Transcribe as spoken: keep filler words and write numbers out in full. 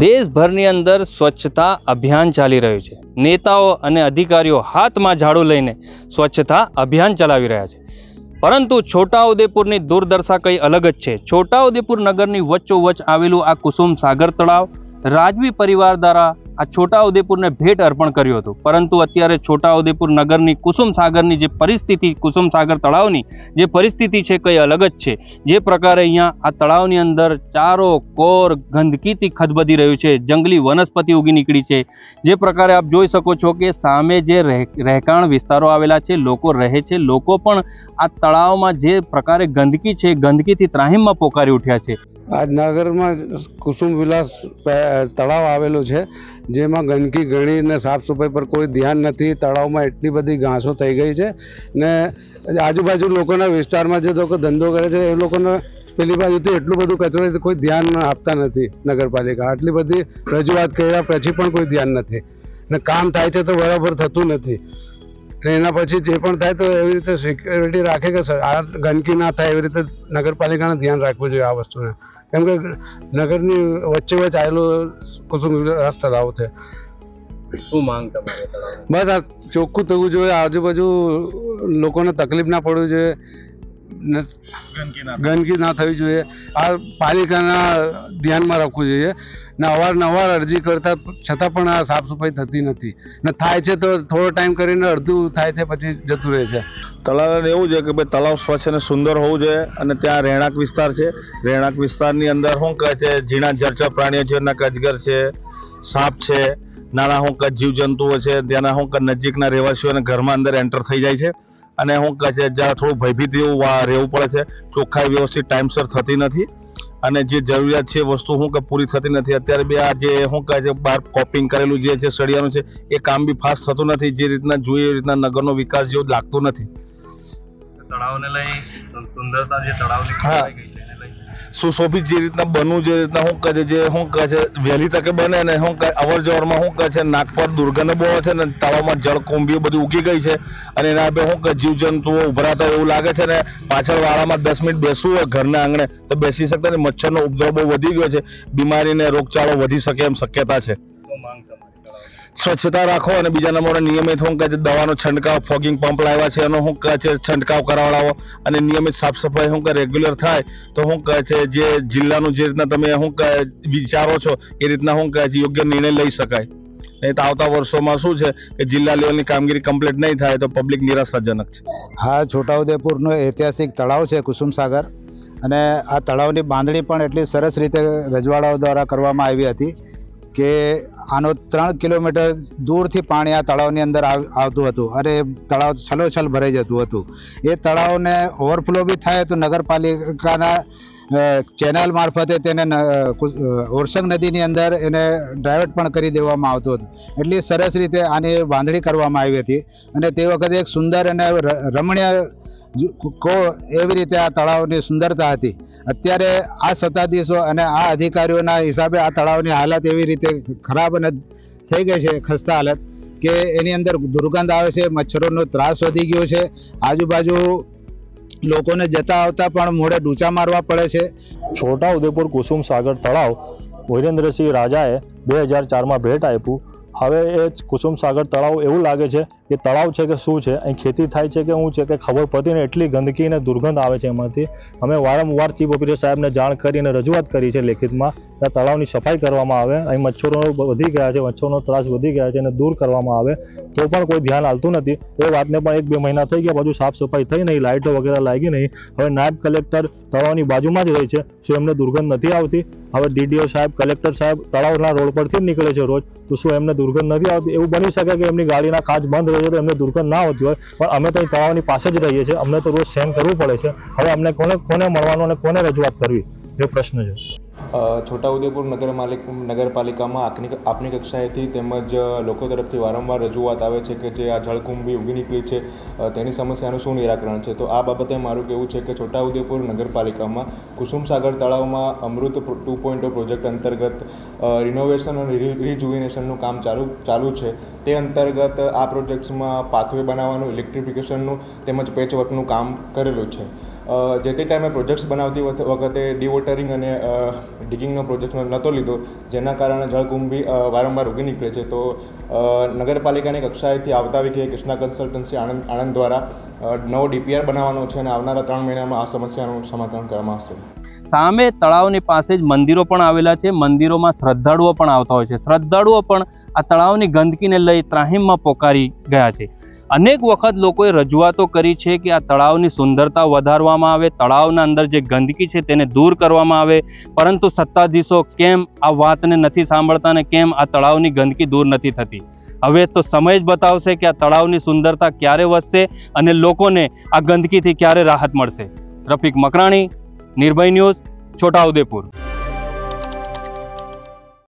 देश भर नी अंदर स्वच्छता अभियान चाली रह्यु छे। नेताओ अने अधिकारीओ हाथ में झाड़ू लईने स्वच्छता अभियान चलावी रह्या छे। परंतु छोटाउदेपुर नी दुर्दशा कई अलग ज छे। छोटाउदेपुर नगर नी वच्चोवच्च आवेलुं आ कुसुम सागर तळाव राजवी परिवार द्वारा आ छोटाउदेपुर ने भेट अर्पण कर्युं हतुं, परंतु अत्यारे छोटाउदेपुर नगर नी कुसुम सागर नी जे परिस्थिति, कुसुम सागर तळाव नी जे परिस्थिति छे कई अलग ज छे। जे प्रकारे अहींया आ तळाव नी अंदर चारो कोर गंदकीथी खदबदी रह्युं छे, जंगली वनस्पति उगी नीकळी छे। जे प्रकारे आप जोई शको छो के सामे जे રહેકાણ विस्तारो आवेला छे, लोको रहे छे, लोको पण आ तळावमां जे प्रकारे गंदकी छे, गंदकीथी ત્રાહીમમાં પોકારી ઉઠ્યા છે। आज नगर में कुसुम विलास तलाव आवेलो छे, जेमा गंदगी गणी ने साफ सफाई पर कोई ध्यान नहीं। तलाव में एटली बड़ी घासों थी गई है ने आजूबाजू लोगों विस्तार में जे लोग धंधो करे छे ए लोगोने पेली बाजू तो एटलू बधु कचरो कोई ध्यान आपता नहीं। नगरपालिका आटली बड़ी रजूआत कर्या पछी पण कोई ध्यान नहीं ने काम थाय छे तो बराबर थतुं नहीं। एना पछी जे पण थाय तो एवी रीते सिक्योरिटी राखे के गंदगी ना थाय एवी रीते नगरपालिकाने ध्यान राखवुं जोईए आ वस्तुने। केम के नगरनी वच्चे वच्च आवेलो कुसुम विलास तळाव छे। शुं मांग तमारी तळाव बस आ चोख्खुं थवुं जोईए, आजूबाजू लोकोने तकलीफ ना पडवी जोईए, गंदगी ना थवी जोईए। आ पालिकाना ध्यानमां राखवुं जोईए ने अवारनवार अरजी करता छतां पण आ साफ सफाई थती नथी ने थाय छे तो थोड़ो टाइम करीने अर्धुं थाय छे पछी जतुं रहे छे। तलावने एवुं छे के भाई तलाव स्वच्छ अने सुंदर होवुं जोईए अने त्यां રહેણાંક विस्तार छे। રહેણાંક विस्तारनी अंदर शुं कहे छे झीणा जरचर प्राणीओ छे, अजगर छे, साप छे, नाना शुं कहे जीव जंतुओ छे, त्याना शुं कहे नजीकना रहेवासीओने घरमां अंदर एंटर थई जाय छे अने शुं कहे छे ज्यां थोडुं भयभीत रहेवुं पड़े छे। चोख्खाई व्यवस्थित टाइमसर थती नथी अने जे जरूरियात छे वस्तु हूँ के पूरी थती नहीं। अत्यारे बे आ जे हूँ कहे बार कॉपिंग करेलू जे सड़ियानुं छे ए काम भी फास्ट थतुं नथी, जे रीतना जोईए ए रीतना नगरनो विकास जेवुं लागतो नथी। तळावने लई सुंदरता जे तळावनी खराई गई छे एने लई सुशोभित जे रीतना बनवुं, जे रीतना हूँ कहे जे हूँ कहे वहेली तके बने अने हूँ कहे अवर जवरमां हूँ कहे नागपार दुर्गंध बळो छे अने तळावमां जळकुंभीओ बधी उगी गई छे अने एना बे हूँ कहे जीवजंतुओ उभराता एवुं लागे छे अने पाछळ वाळामां दस मिनिट बेसवुं होय घरना आंगणे तो बेसी शकता नहीं। मच्छरनो उपद्रव बहू वधी गयो छे, बीमारी ने रोगचाळो वधी शके एम शक्यता छे। स्वच्छता राखो अने बीजा नंबर नियमित हूँ कहे दवा छंटकाव फॉगिंग पंप लाव्या छे एनो हूँ कहे छंटकाव करवाड़ो अने नियमित साफ सफाई हूँ कहे रेग्युलर थाय तो हूँ कहे जे जिल्लानुं जे रीतना तमे हूँ कहे विचारो छो ए रीतना हूँ कहे योग्य निर्णय लई शकाय। नहीं तो आवता वर्षों में शुं छे के जिल्ला लेवलनी कामगीरी कम्प्लीट नहीं थाय तो पब्लिक निराशाजनक छे। हाँ, छोटाउदेपुरनो ऐतिहासिक तळाव छे कुसुम सागर अने आ तळावनी बांधणी पण એટલી સરસ રીતે રજવાડાઓ द्वारा કરવામાં આવી હતી के आनो त्रण किलोमीटर दूर थी पाणी आ तळावनी अंदर आवतुं हतुं अरे तळाव छलोछल भराई जतुं हतुं। ए तळाव ने ओवरफ्लो भी थाय तो नगरपालिकाना चेनल मार्फते तेने ओरसंग नदीनी अंदर एने डायवर्ट पण करी देवामां आवतुं हतुं। एटली सरस रीते आनी बांधणी करवामां आवी हती अने ते वखते एक सुंदर अने रमणीय को एवी रीते आ तळावनी सुंदरता हती। अत्यारे आ सत्ताधीशो अने आ अधिकारीओना हिसाबे आ तळावनी हालत एवी रीते खराब अने थई गई छे, खस्ता हालत के एनी अंदर दुर्गंध आवे छे, मच्छरोनो त्रास वधी गयो छे, आजूबाजू लोकोने जता आवता पण मोढे डूचा मारवा पड़े छे। छोटाउदेपुर कुसुम सागर तळाव वीरेन्द्रसिंह राजाए बे हज़ार चार में भेट आप्युं। हवे ए कुसुम सागर तळाव एवं लगे है कि तळाव है कि शू है, खेती थाय है कि हूँ है कि खबर पड़ती नहीं। एटली गंदगी ने दुर्गंध आवे छे एमांथी अमे वारंवार चीफ ऑफिसर साहेब ने जाण करीने रजूआत करी है लिखित में आ तळावनी सफाई करवामां आवे। अहीं मच्छरों वधी गया है, मच्छरों त्रास वधी गया है दूर करवामां आवे तो पण कोई ध्यान आलतुं नथी। ए वातने पण एक बे महीना थई गया, बाजू साफ सफाई थई नहीं, लाइटो वगैरह लागी नहीं। हवे नायब कलेक्टर तळावनी बाजुमां ज रहे छे तो एमने दुर्गंध नथी आवती। हवे डीडीओ साहेब कलेक्टर साहेब तळावना रोड परथी नीकळे छे रोज तो शुं एमने दुर्गंध नथी आवती? एवुं बनी शके के एमनी गाडीना काच बंध रहे छे तो एमने दुर्गंध ना आवती होय, पण अमे तो तळावनी पास ज रहीए छीए, अमने तो रोज सहन करवुं पड़े छे। हवे अमने कोने कोने मळवानो अने कोने रजूआत करवी ये प्रश्न छे। छोटाउदेपुर नगर मालिक नगरपालिका में आखनी आपनी कक्षाएं थी तेमज लोको तरफथी वारंवार रजूआत आवे छे के जे आ जळकुंभी उगी नीकळी छे तेनी समस्यानुं शुं निराकरण छे। तो आ बाबते मारुं कहेवुं छे के छोटाउदेपुर नगरपालिका में कुसुम सागर तळावमां AMRUT two point O project अंतर्गत रिनोवेशन अने रिजुविनेशननुं काम चालू चालू छे। તે અંતર્ગત આ પ્રોજેક્ટ્સમાં પાથવે બનાવવાનું, ઇલેક્ટ્રિફિકેશનનું તેમજ પેચવર્કનું કામ કરેલું છે. જે તે ટાઈમે પ્રોજેક્ટ્સ બનાવતી વખતે ડિવોટરિંગ અને ડિગિંગનો પ્રોજેક્ટ નહોતો લીધો, જેના કારણે જળકુંભી વારંવાર ઉગી નીકળે છે. તો નગરપાલિકાની કક્ષાએથી આવતા વીખે કૃષ્ણા કન્સલ્ટન્સી આણંદ આણંદ દ્વારા નવો ડીપીઆર બનાવવાનો છે અને આવનારા ત્રણ મહિનામાં આ સમસ્યાનું સમાધાન કરવામાં આવશે. સામે તળાવની પાસે જ મંદિરો પણ આવેલા છે. મંદિરોમાં શ્રદ્ધાળુઓ પણ આવતા હોય છે. શ્રદ્ધાળુઓ પણ આ તળાવની ગંદકીને લઈ ત્રાહિમમાં પોકારી ગયા છે. અનેક વખત લોકોએ રજૂઆતો કરી છે કે આ તળાવની સુંદરતા વધારવામાં આવે, તળાવના અંદર જે ગંદકી છે તેને દૂર કરવામાં આવે, પરંતુ સત્તાધીશો કેમ આ વાતને નથી સાંભળતા અને કેમ આ તળાવની ગંદકી દૂર નથી થતી. હવે તો સમય જ બતાવશે કે આ તળાવની સુંદરતા ક્યારે વધશે અને લોકોને આ ગંદકીથી ક્યારે રાહત મળશે. રફીક મકરાણી, નિર્ભય ન્યૂઝ, છોટાઉદેપુર.